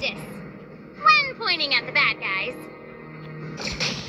justice when pointing at the bad guys.